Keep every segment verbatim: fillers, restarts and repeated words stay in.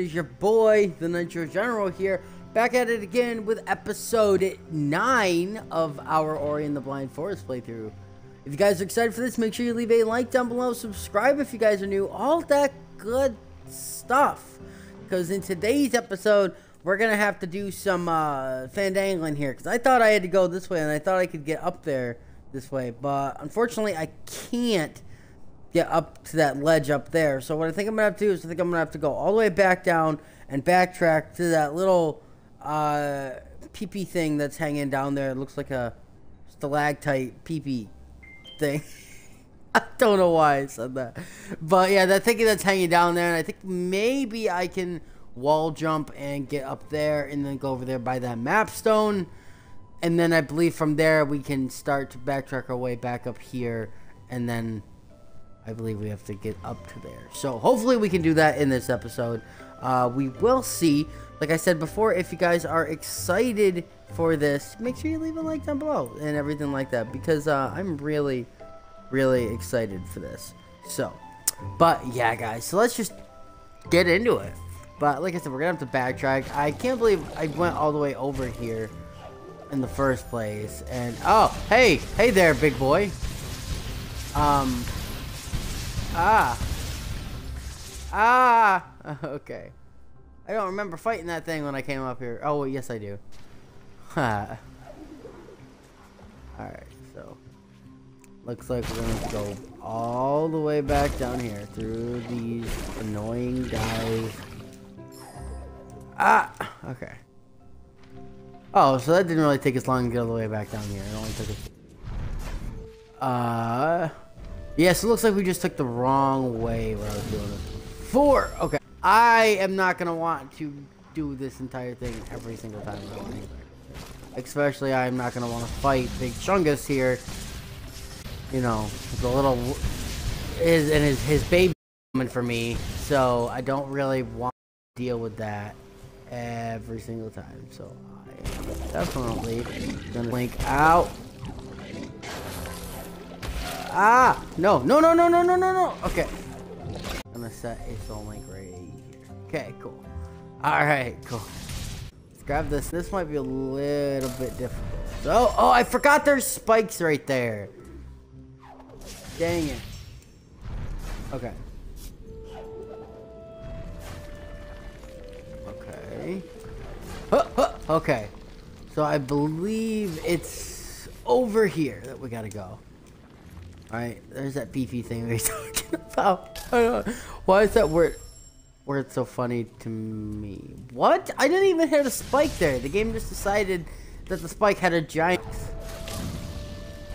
Is your boy, the Nitro General here, back at it again with episode nine of our Ori and the Blind Forest playthrough. If you guys are excited for this, make sure you leave a like down below, subscribe if you guys are new, all that good stuff. Because in today's episode, we're going to have to do some uh, fandangling here. Because I thought I had to go this way, and I thought I could get up there this way. But unfortunately, I can't get up to that ledge up there. So what I think I'm going to have to do is I think I'm going to have to go all the way back down and backtrack to that little uh, pee-pee thing that's hanging down there. It looks like a stalactite pee-pee thing. I don't know why I said that. But yeah, that thing that's hanging down there. And I think maybe I can wall jump and get up there and then go over there by that map stone. And then I believe from there we can start to backtrack our way back up here. And then I believe we have to get up to there. So hopefully we can do that in this episode. Uh, we will see. Like I said before, if you guys are excited for this, make sure you leave a like down below and everything like that. Because uh, I'm really, really excited for this. So, but yeah, guys. So let's just get into it. But like I said, we're going to have to backtrack. I can't believe I went all the way over here in the first place. And, oh, hey. Hey there, big boy. Um... Ah. Ah. Okay. I don't remember fighting that thing when I came up here. Oh, well, yes I do. Ha. Alright, so. Looks like we're going to go all the way back down here through these annoying guys. Ah. Okay. Oh, so that didn't really take us long to get all the way back down here. It only took us... Uh... Yeah, so it looks like we just took the wrong way when I was doing this before. Okay. I am not going to want to do this entire thing every single time I want to. Especially I'm not going to want to fight Big Chungus here. You know, the little... His, and his, his baby coming for me. So I don't really want to deal with that every single time. So I am definitely going to blink out. Ah! No, no, no, no, no, no, no, no! Okay. I'm gonna set a soul link right here. Okay, cool. Alright, cool. Let's grab this. This might be a little bit difficult. Oh, oh, I forgot there's spikes right there. Dang it. Okay. Okay. Huh, huh, okay. So I believe it's over here that we gotta go. Alright, there's that beefy thing we were talking about. I don't know. Why is that word, word so funny to me? What? I didn't even hit a spike there. The game just decided that the spike had a giant...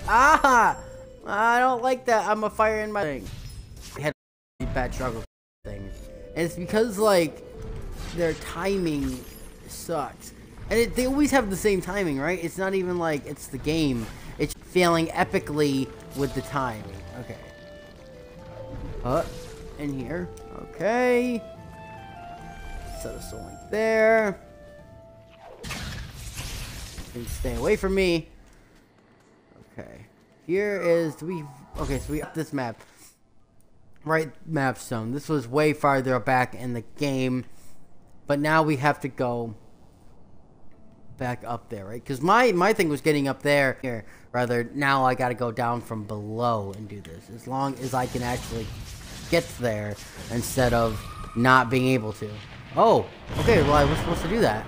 Ah! I don't like that. I'm a fire in my thing. I had a bad struggle thing. And it's because, like, their timing sucks. And it, they always have the same timing, right? It's not even like it's the game. It's failing epically with the timing. Okay. Up in here. Okay. Set a soul link there. And stay away from me. Okay. Here is we. Okay, so we up this map. Right map zone. This was way farther back in the game, but now we have to go back up there, right? Because my my thing was getting up there here. Rather, now I gotta go down from below and do this, as long as I can actually get there instead of not being able to. Oh, okay, well I was supposed to do that.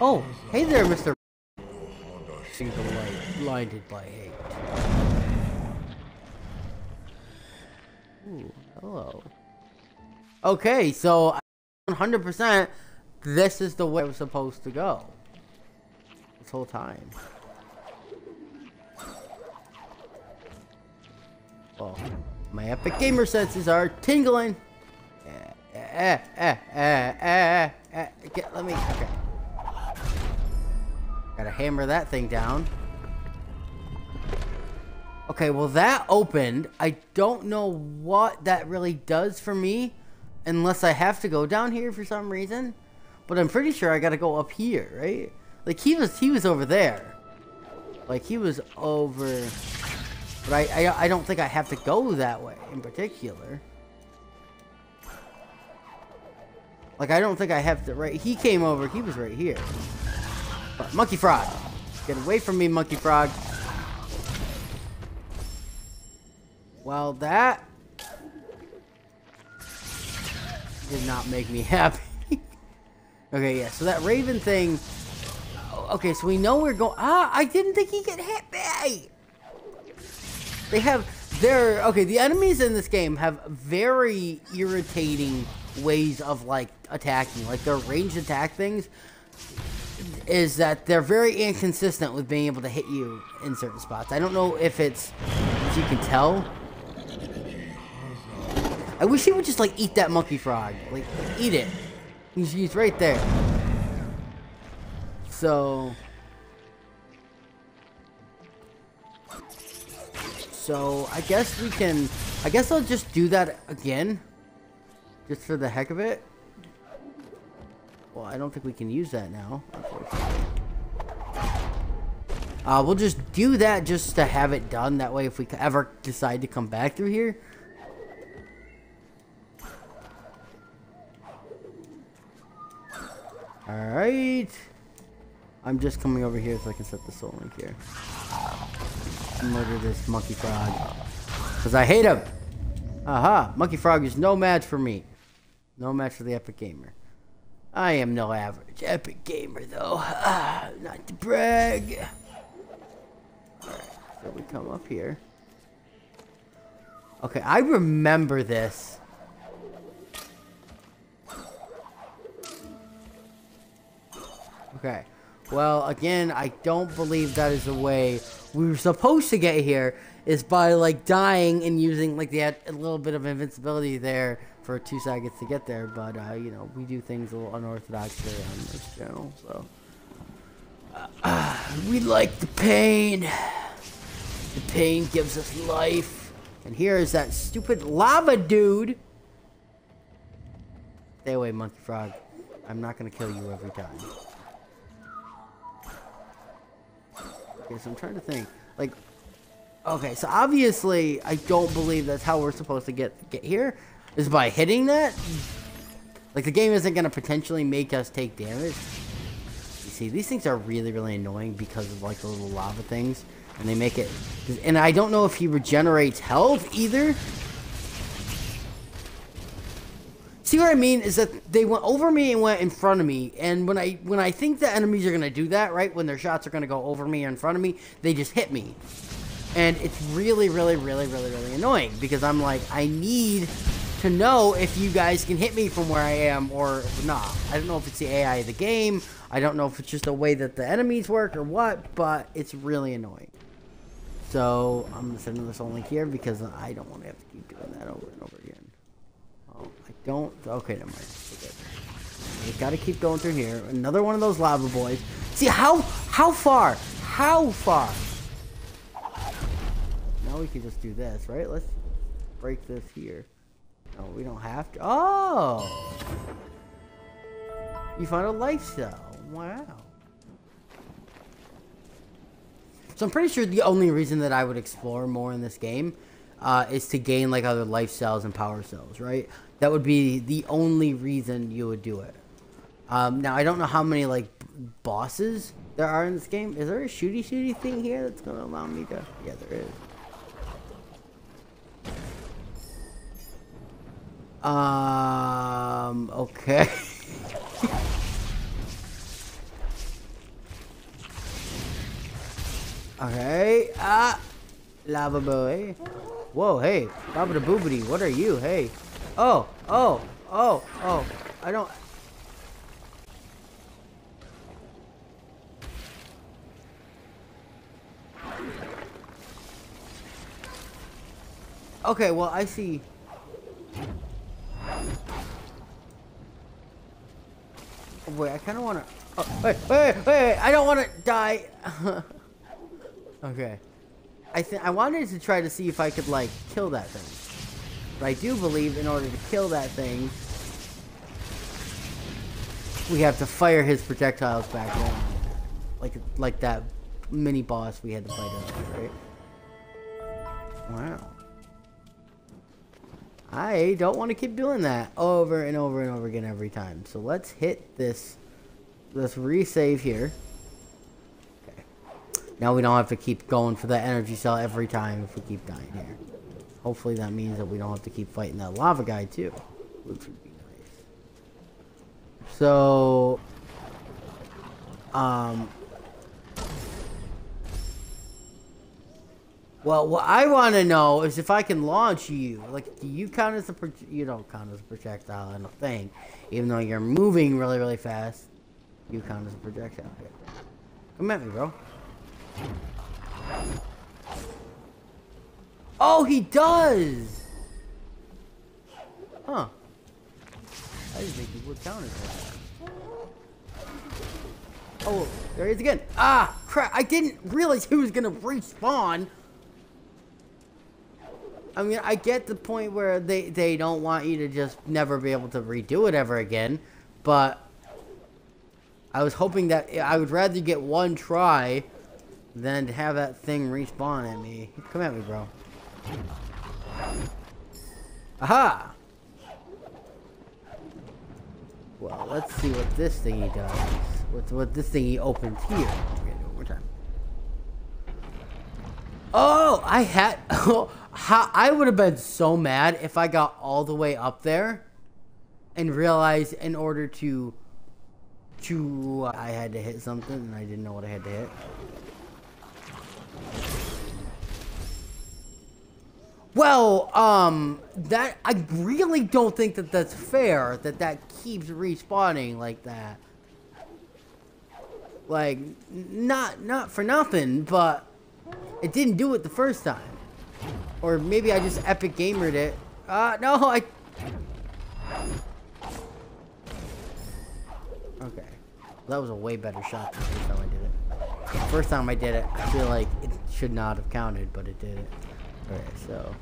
Oh, hey there, Mister Single Light, blinded by hate. Ooh, hello. Okay, so one hundred percent this is the way I was supposed to go this whole time. Oh, my epic gamer senses are tingling. Eh, eh, eh, eh, eh, eh, eh. Get, let me. Okay. Gotta hammer that thing down. Okay, well that opened. I don't know what that really does for me, unless I have to go down here for some reason. But I'm pretty sure I gotta go up here, right? Like he was, he was over there. Like he was over. But I, I, I don't think I have to go that way in particular. Like, I don't think I have the right... He came over. He was right here. Right, monkey frog. Get away from me, monkey frog. Well, that... did not make me happy. Okay, yeah. So that raven thing... Okay, so we know we're going... Ah, I didn't think he'd get hit by... They have... They're... Okay, the enemies in this game have very irritating... ways of like attacking, like their ranged attack things is that they're very inconsistent with being able to hit you in certain spots. I don't know if it's if you can tell. I wish he would just like eat that monkey frog, like eat it. He's, he's right there. So so I guess we can I guess I'll just do that again. Just for the heck of it? Well, I don't think we can use that now. Uh, we'll just do that just to have it done. That way, if we ever decide to come back through here. Alright. I'm just coming over here so I can set the soul link here. Murder this monkey frog. Because I hate him! Aha! Monkey frog is no match for me. No match for the epic gamer. I am no average epic gamer, though. Ah, not to brag. Alright, so we come up here. Okay, I remember this. Okay. Well, again, I don't believe that is the way we were supposed to get here. Is by, like, dying and using, like, they had a little bit of invincibility there for two seconds to get there. But, uh, you know, we do things a little unorthodox here on this channel, so. Uh, uh, we like the pain. The pain gives us life. And here is that stupid lava dude. Stay away, monkey frog. I'm not going to kill you every time. Okay, so I'm trying to think. Like... Okay, so obviously, I don't believe that's how we're supposed to get get here, is by hitting that. Like, the game isn't going to potentially make us take damage. You see, these things are really, really annoying because of, like, the little lava things. And they make it... And I don't know if he regenerates health, either. See what I mean? Is that they went over me and went in front of me. And when I, when I think the enemies are going to do that, right? When their shots are going to go over me or in front of me, they just hit me. And it's really, really, really, really, really annoying because I'm like, I need to know if you guys can hit me from where I am or not. I don't know if it's the A I of the game. I don't know if it's just the way that the enemies work or what, but it's really annoying. So I'm going to send this only here because I don't want to have to keep doing that over and over again. Oh, I don't. Okay, never mind. We've got to keep going through here. Another one of those lava boys. See, how, how far? How far? Now we can just do this, right? Let's break this here. No, we don't have to. Oh! You found a life cell. Wow. So I'm pretty sure the only reason that I would explore more in this game uh, is to gain like other life cells and power cells, right? That would be the only reason you would do it. Um, now, I don't know how many like bosses there are in this game. Is there a shooty shooty thing here that's going to allow me to... Yeah, there is. Um, okay. Okay, ah, lava boy. Whoa, hey, Baba da Boobity, what are you? Hey, oh, oh, oh, oh, I don't. Okay, well, I see. Oh, wait, I kind of want to... Oh, wait, wait, wait, I don't want to die. Okay. I th I wanted to try to see if I could, like, kill that thing. But I do believe in order to kill that thing, we have to fire his projectiles back around. Like, like that mini-boss we had to fight over, right? Wow. I don't want to keep doing that over and over and over again every time. So let's hit this. Let's resave here. Okay. Now we don't have to keep going for that energy cell every time if we keep dying here. Hopefully that means that we don't have to keep fighting that lava guy too, which would be nice. So, um, well, what I want to know is if I can launch you. Like, do you count as a pro you don't count as a projectile? I don't think, even though you're moving really, really fast, you count as a projectile. Here. Come at me, bro. Oh, he does. Huh? I just think he would count as that. Oh, there he is again. Ah, crap! I didn't realize he was gonna respawn. I mean, I get the point where they, they don't want you to just never be able to redo it ever again, but I was hoping that I would rather get one try than to have that thing respawn at me. Come at me, bro. Aha! Well, let's see what this thingy does. What's what this thingy opens here. Oh, I had. Oh, how, I would have been so mad if I got all the way up there and realized in order to. to I had to hit something and I didn't know what I had to hit. Well, um, that. I really don't think that that's fair that that keeps respawning like that. Like, not, not for nothing, but. It didn't do it the first time. Or maybe I just epic gamered it. Uh, no, I... Okay. That was a way better shot than the first time I did it. The first time I did it, I feel like it should not have counted, but it did it. Alright, so...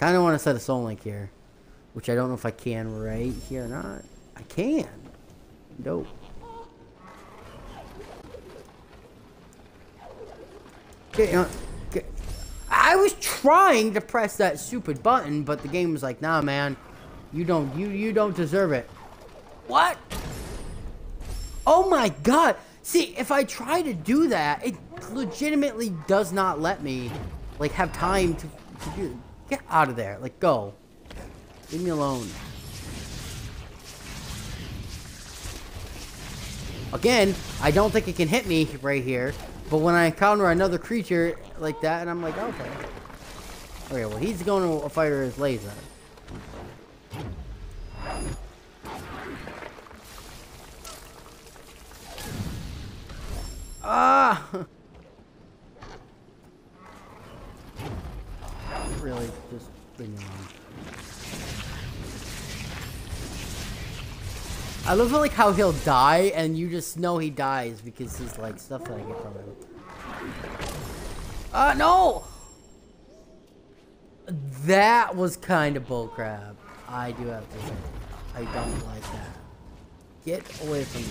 Kinda wanna set a soul link here. Which I don't know if I can right here or not. I can! Nope. I was trying to press that stupid button, but the game was like, "Nah, man, you don't, you you don't deserve it." What? Oh my god! See, if I try to do that, it legitimately does not let me, like, have time to, to do. Get out of there! Like, go. Leave me alone. Again, I don't think it can hit me right here. But when I encounter another creature like that, and I'm like, okay. Okay, well, he's going to fire his laser. Ah! Really, just bring it on. I love like how he'll die and you just know he dies because he's like stuff that I get from him. Uh no! That was kind of bullcrap. I do have to say. I don't like that. Get away from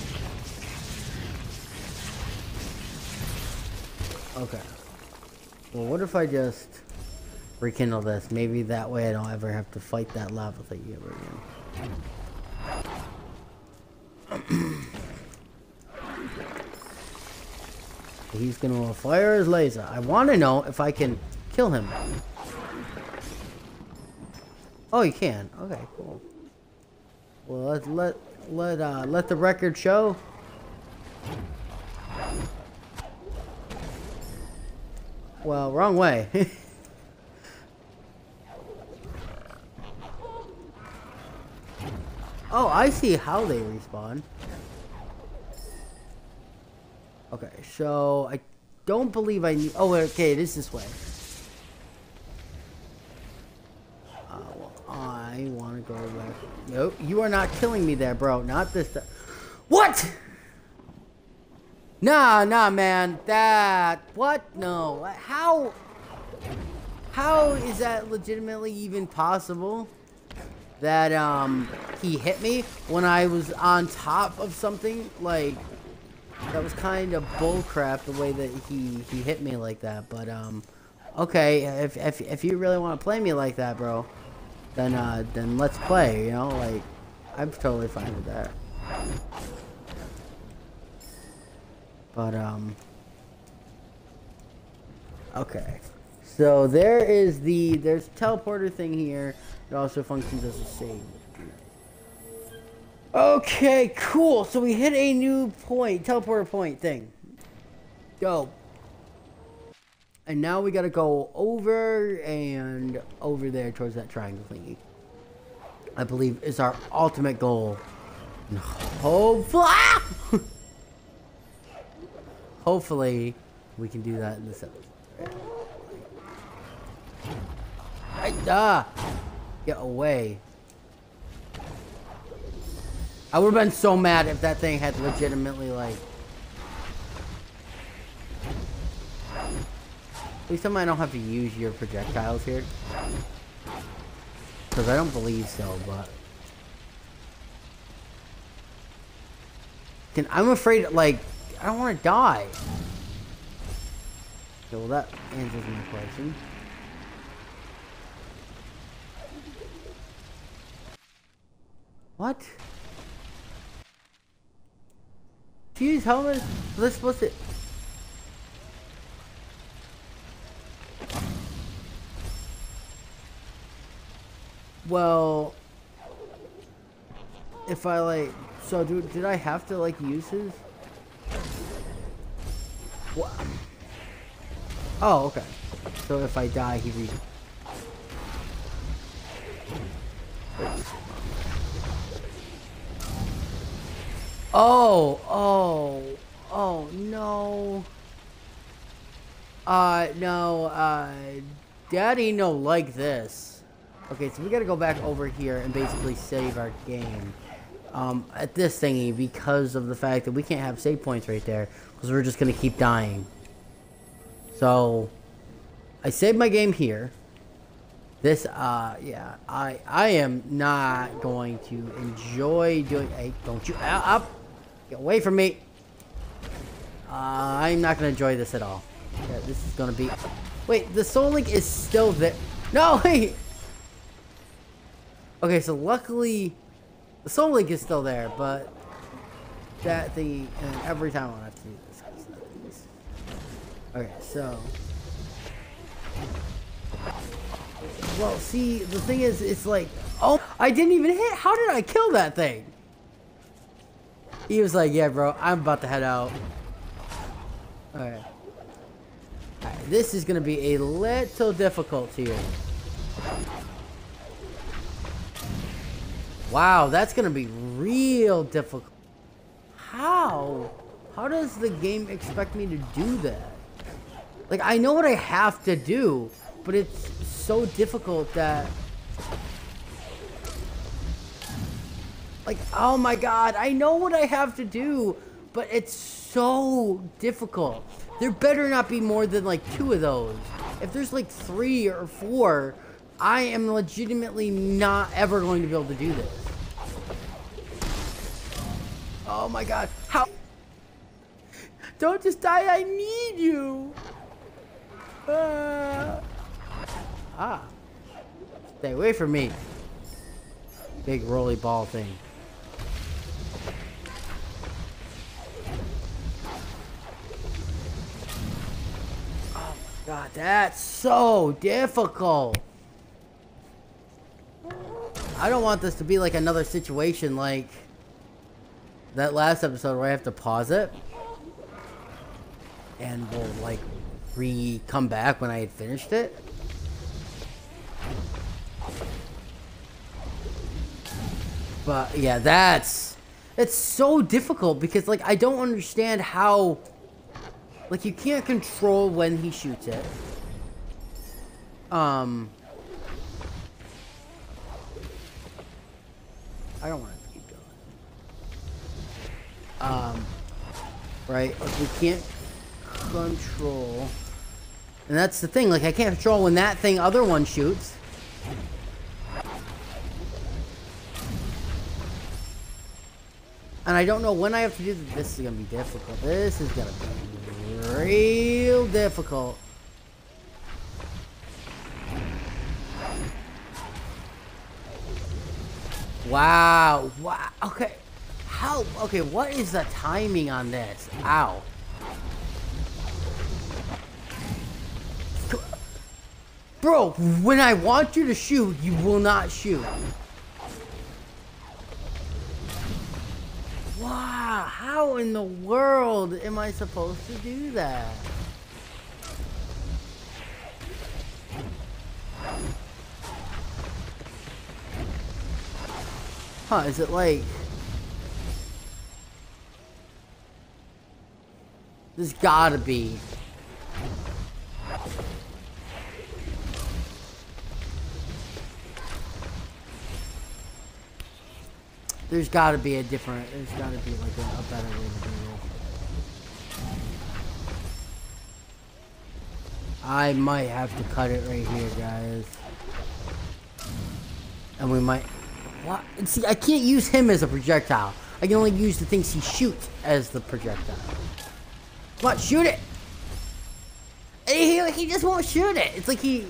me. Okay. Well, what if I just rekindle this? Maybe that way I don't ever have to fight that lava thing ever again. He's gonna fire his laser. I want to know if I can kill him. Oh, you can. Okay, cool. Well, let let let uh, let the record show. Well, wrong way. Oh, I see how they respawn. Okay, so I don't believe I need. Oh, okay, it is this way. Uh, well, I want to go back. Nope, you are not killing me there, bro. Not this time. What? Nah, nah, man. That. What? No. How? How is that legitimately even possible? That um he hit me when I was on top of something. Like, that was kind of bullcrap the way that he he hit me like that. But um, okay, if if if you really want to play me like that, bro, then uh, then let's play, you know, like, I'm totally fine with that. But, um, okay. So there is the, there's a teleporter thing here. It also functions as a save. Okay, cool. So we hit a new point, teleporter point thing. Go. And now we gotta go over and over there towards that triangle thingy. I believe is our ultimate goal. Hopefully, ah! Hopefully we can do that in this episode. Right, ah, get away! I would have been so mad if that thing had legitimately like. At least I don't have to use your projectiles here. Because I don't believe so, but... Then I'm afraid, like, I don't want to die. Okay, well that answers my question. What? Jeez, how is this supposed to... Well, if I like, so do, did I have to like use his? What? Oh, okay. So if I die, he re. Oh, oh, oh no. Uh, no, uh, Daddy, no, like this. Okay, so we gotta go back over here and basically save our game um, at this thingy because of the fact that we can't have save points right there because we're just gonna keep dying. So I saved my game here. This, uh, yeah, I I am not going to enjoy doing. Hey, don't you up? Get away from me! Uh, I'm not gonna enjoy this at all. Yeah, this is gonna be. Wait, the Soul Link is still there. No, wait. Okay, so luckily, the Soul Link is still there, but that thing, and every time I have to do this, this. Okay, so. Well, see, the thing is, it's like, oh, I didn't even hit. How did I kill that thing? He was like, yeah, bro, I'm about to head out. Alright. Alright, this is going to be a little difficult here. Wow, that's gonna be real difficult. How? How does the game expect me to do that? Like, I know what I have to do, but it's so difficult that... Like, oh my god, I know what I have to do, but it's so difficult. There better not be more than, like, two of those. If there's, like, three or four, I am legitimately not ever going to be able to do this. Oh my god, how? Don't just die, I need you! Uh, ah. Stay away from me. Big rolly ball thing. Oh my god, that's so difficult. I don't want this to be like another situation like that last episode where I have to pause it and we'll like re-come back when I had finished it. But yeah, that's it's so difficult because like I don't understand how like you can't control when he shoots it. Um I don't want to keep going. Um, right? Like we can't control. And that's the thing. Like, I can't control when that thing, other one shoots. And I don't know when I have to do this. This is going to be difficult. This is going to be real difficult. Wow. Wow. Okay. How? Okay, what is the timing on this? Ow. Bro, when I want you to shoot, you will not shoot. Wow, how in the world am I supposed to do that? Huh, is it like... There's gotta be. There's gotta be a different, there's gotta be like a, a better way to do it. I might have to cut it right here, guys. And we might, what? See, I can't use him as a projectile. I can only use the things he shoots as the projectile. What? Shoot it! He, he just won't shoot it. It's like he...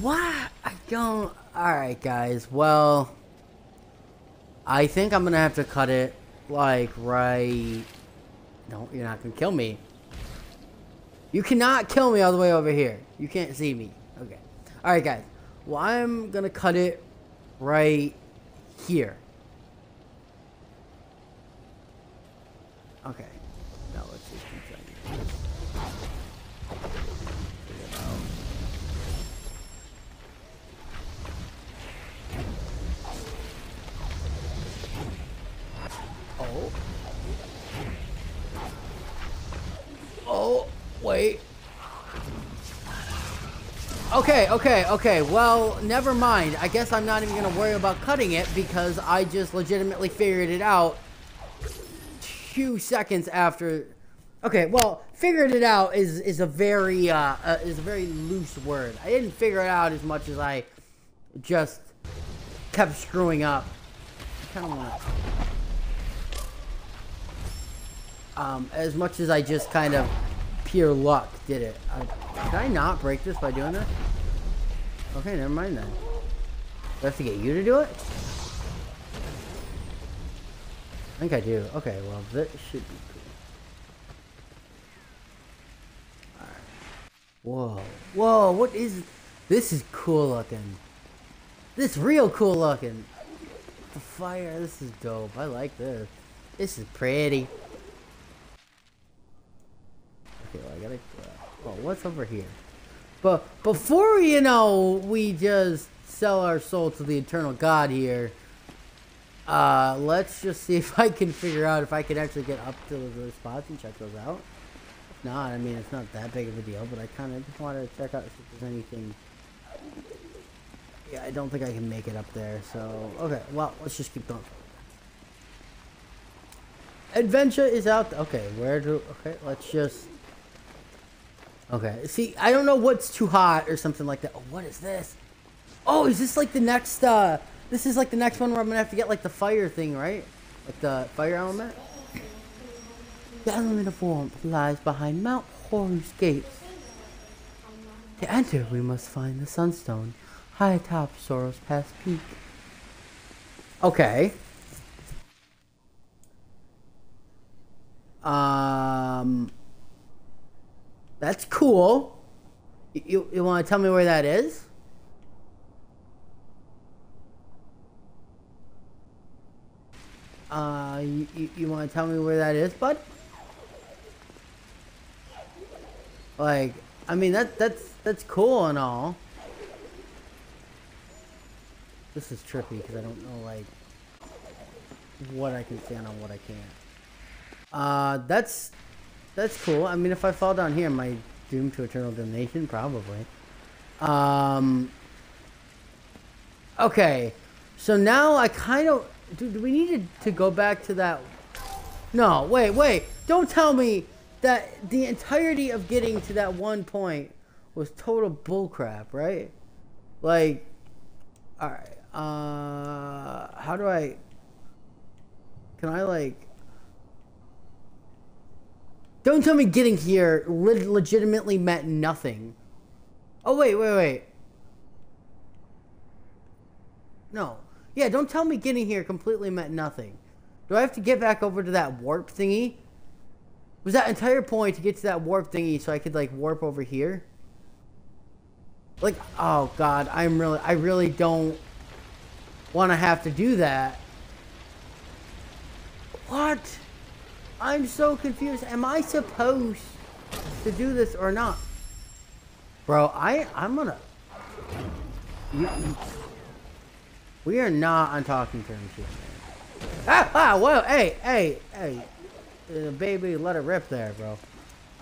Why? I don't... Alright, guys. Well... I think I'm gonna have to cut it, like, right... No, you're not gonna kill me. You cannot kill me all the way over here. You can't see me. Okay. Alright, guys. Well, I'm gonna cut it... right here. Okay. Now let's just keep trying to do this. Figure it out. Oh. Oh, wait. Okay, okay, okay. Well, never mind. I guess I'm not even going to worry about cutting it because I just legitimately figured it out two seconds after. Okay, well, figured it out is is a very uh, uh is a very loose word. I didn't figure it out as much as I just kept screwing up. I kind of want to um as much as I just kind of pure luck did it. I, did I not break this by doing this? Okay, never mind then. Do I have to get you to do it? I think I do. Okay, well, this should be cool. Alright. Whoa. Whoa, what is... This is cool looking. This is real cool looking. The fire, this is dope. I like this. This is pretty. Okay, well, I gotta... Well, what's over here? But before, you know, we just sell our soul to the eternal God here, uh, let's just see if I can figure out if I can actually get up to those spots and check those out. If not, I mean, it's not that big of a deal, but I kind of just wanted to check out if there's anything. Yeah, I don't think I can make it up there, so... Okay, well, let's just keep going. Adventure is out... Okay, where do... Okay, let's just... Okay, see, I don't know what's too hot or something like that. Oh, what is this? Oh, is this like the next, uh, this is like the next one where I'm gonna have to get like the fire thing, right? Like the fire element? The element of warmth lies behind Mount Horus gates. To enter, we must find the sunstone, high atop Soros Pass peak. Okay. Um... That's cool. You, you, you want to tell me where that is? Uh, you, you, you want to tell me where that is, bud? Like, I mean, that that's that's cool and all. This is trippy because I don't know, like, what I can stand on, what I can't. Uh, that's... That's cool. I mean, if I fall down here, am I doomed to eternal damnation? Probably. Um, okay. So now I kind of... Do, do we need to, to go back to that... No, wait, wait. Don't tell me that the entirety of getting to that one point was total bullcrap, right? Like... Alright. Uh, how do I... Can I, like... Don't tell me getting here le legitimately meant nothing. Oh, wait, wait, wait. No. Yeah, don't tell me getting here completely meant nothing. Do I have to get back over to that warp thingy? Was that entire point to get to that warp thingy so I could, like, warp over here? Like, oh, God, I'm really, I really don't want to have to do that. What? I'm so confused. Am I supposed to do this or not? Bro, I, I'm gonna... We are not on talking terms here, man. Ah, ah, whoa, hey, hey, hey. Uh, baby, let it rip there, bro.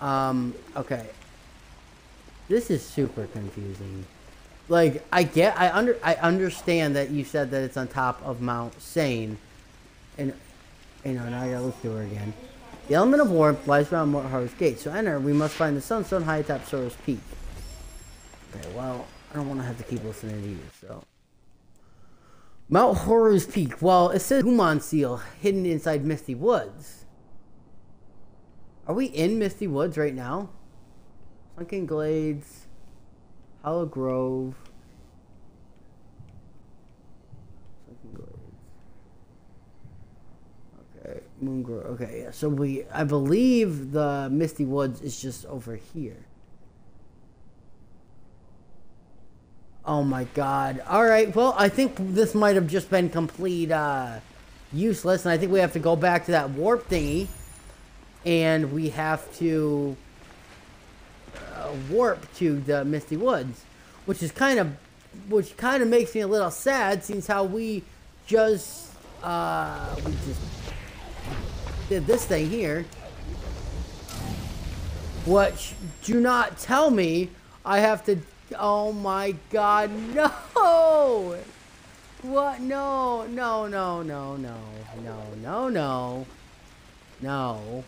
Um, okay. This is super confusing. Like, I get, I under, I understand that you said that it's on top of Mount Sane. And, you know, now I gotta look through her again. The element of warmth lies around Mount Horus Gate. So enter, we must find the sunstone high atop Soros Peak. Okay, well, I don't want to have to keep listening to you, so. Mount Horus Peak. Well, it says Human Seal hidden inside Misty Woods. Are we in Misty Woods right now? Sunken Glades, Hollow Grove, Sunken Glades. Okay, Moon Grove. Okay, yeah. So we, I believe the Misty Woods is just over here. Oh my God! All right. Well, I think this might have just been complete uh, useless, and I think we have to go back to that warp thingy, and we have to. Warp to the Misty Woods, which is kind of which kind of makes me a little sad, since how we just uh we just did this thing here, which do not tell me I have to. Oh my God, no. What? No, no, no, no, no, no, no, no, no,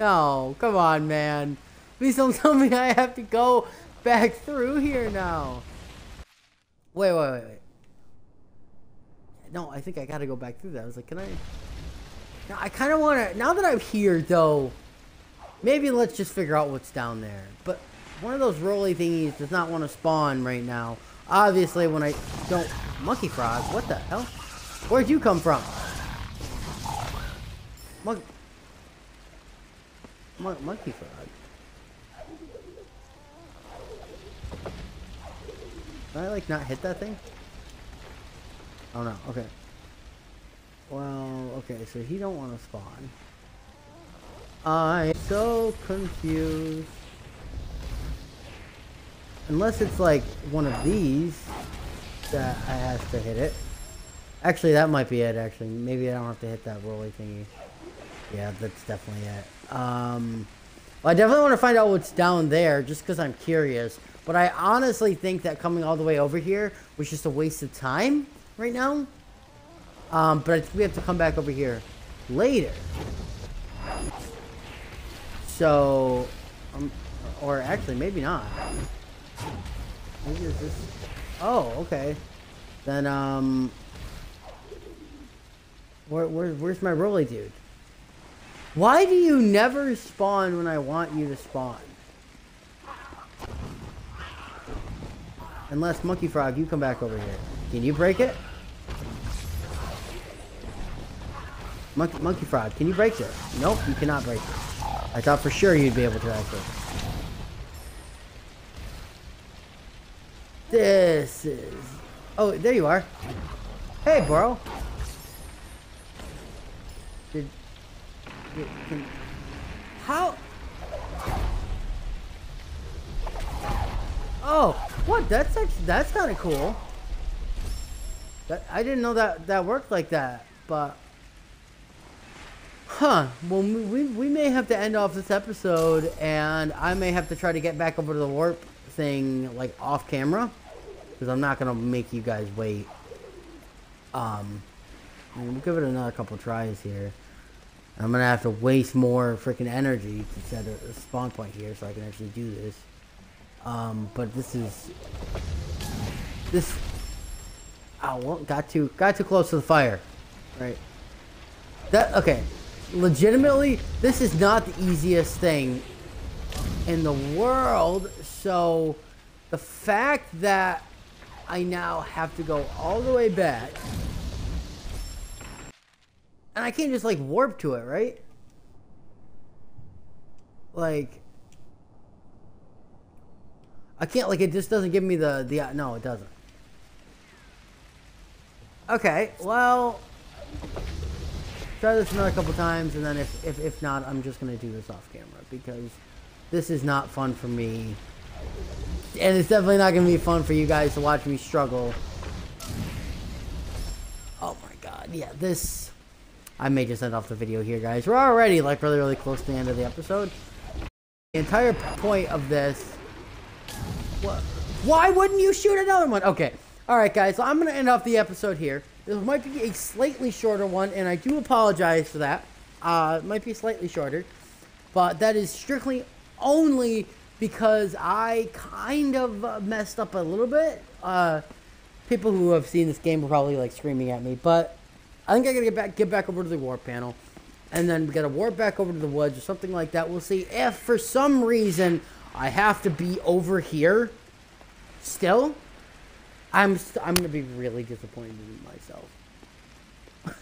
no. Come on, man. Please don't tell me I have to go back through here now. Wait, wait, wait, wait. No, I think I gotta go back through that. I was like, can I? No, I kind of want to. Now that I'm here, though, maybe let's just figure out what's down there. But one of those rolly thingies does not want to spawn right now. Obviously, when I don't. Monkey frog? What the hell? Where'd you come from? Mon Mon monkey frog. Did I, like, not hit that thing? Oh, no. Okay. Well, okay. So he don't want to spawn. I'm so confused. Unless it's, like, one of these that I have to hit it. Actually, that might be it, actually. Maybe I don't have to hit that rolly thingy. Yeah, that's definitely it. Um, well, I definitely want to find out what's down there just because I'm curious. But I honestly think that coming all the way over here was just a waste of time right now. Um, but I think we have to come back over here later. So, um, or actually, maybe not. Maybe it's just, oh, okay. Then, um, where, where, where's my rolly dude? Why do you never spawn when I want you to spawn? Unless, Monkey Frog, you come back over here. Can you break it? Monkey, Monkey Frog, can you break this? Nope, you cannot break it. I thought for sure you'd be able to actually. This is... Oh, there you are. Hey, bro. Did... did can, how... Oh! What? That's actually, that's kind of cool. That, I didn't know that that worked like that, but huh. Well, we we may have to end off this episode, and I may have to try to get back over to the warp thing like off camera, because I'm not gonna make you guys wait. Um, I mean, we'll give it another couple tries here. I'm gonna have to waste more freaking energy to set a spawn point here so I can actually do this. Um, but this is, this, oh, well, got too, got too close to the fire, right? That, okay, legitimately, this is not the easiest thing in the world. So the fact that I now have to go all the way back, and I can't just like warp to it, right? Like, I can't, like, it just doesn't give me the, the, no, it doesn't. Okay, well, try this another couple times, and then if, if, if not, I'm just going to do this off camera, because this is not fun for me, and it's definitely not going to be fun for you guys to watch me struggle. Oh my god, yeah, this, I may just end off the video here, guys. We're already, like, really, really close to the end of the episode. The entire point of this... What? Why wouldn't you shoot another one? Okay. Alright, guys. So I'm going to end off the episode here. This might be a slightly shorter one, and I do apologize for that. Uh, it might be slightly shorter. But that is strictly only because I kind of messed up a little bit. Uh, people who have seen this game were probably, like, screaming at me. But... I think I gotta get back, get back over to the warp panel, and then we gotta warp back over to the woods or something like that. We'll see if for some reason I have to be over here. Still, I'm st I'm gonna be really disappointed in myself,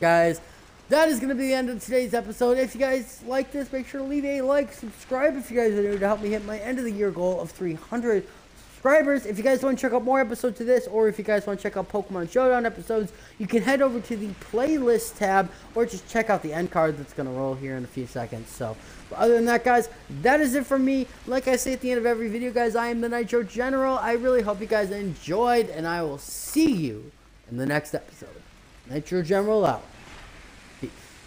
guys. That is gonna be the end of today's episode. If you guys like this, make sure to leave a like, subscribe if you guys are new to help me hit my end of the year goal of three hundred. Subscribers. If you guys want to check out more episodes of this, or if you guys want to check out Pokemon Showdown episodes, you can head over to the playlist tab, or just check out the end card that's going to roll here in a few seconds. So, but other than that, guys, that is it for me. Like I say at the end of every video, guys, I am the Nitro General. I really hope you guys enjoyed, and I will see you in the next episode. Nitro General out. Peace.